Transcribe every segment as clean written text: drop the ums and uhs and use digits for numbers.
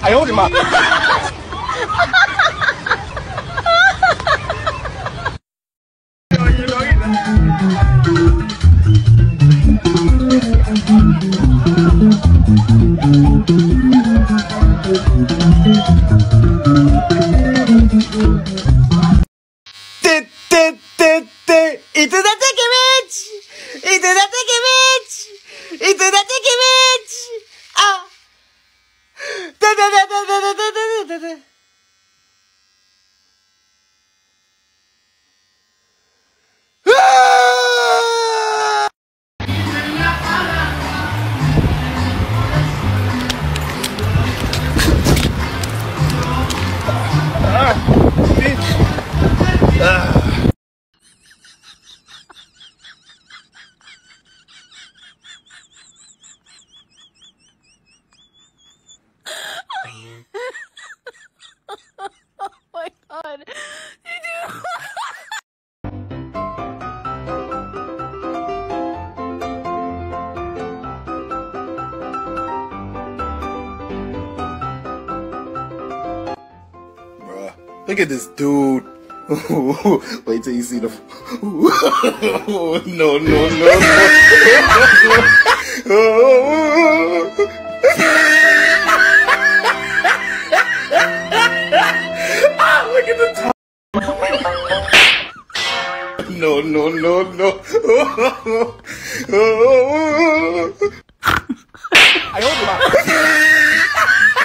I hold him up. Look at this dude. Wait till you see the. Oh, no. Look at the top. No. I hope not. Oh my god. No.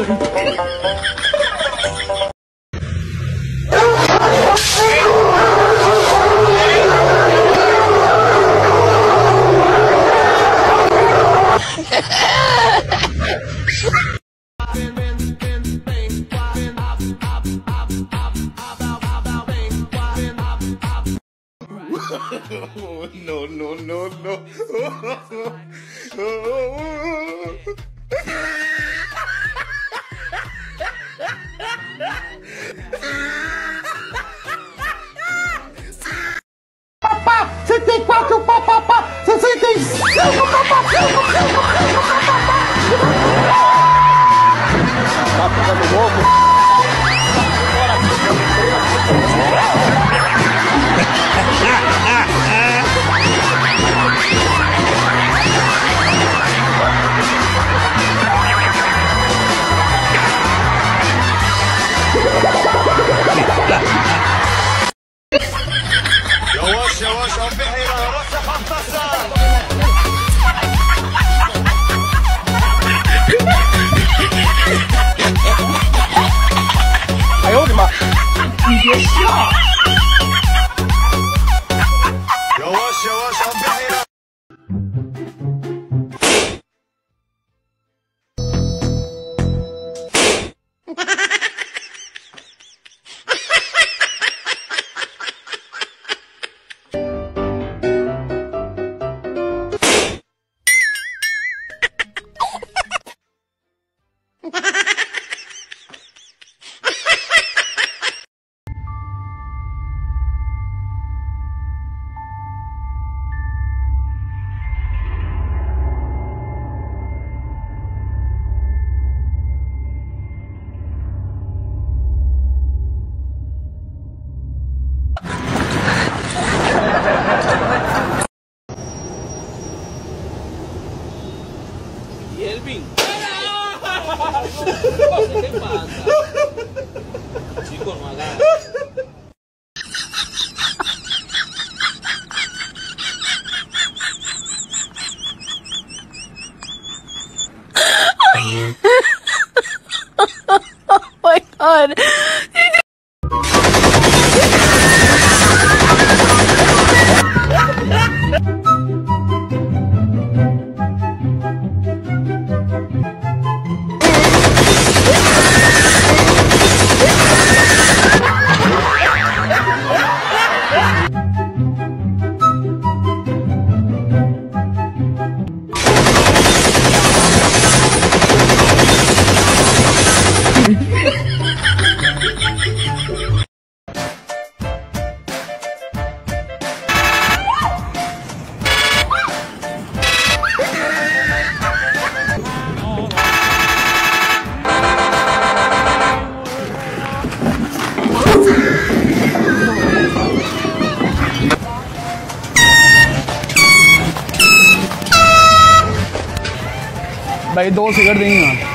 No. Papá, 64, papá, 65, भाई 2 cigarette देंगे।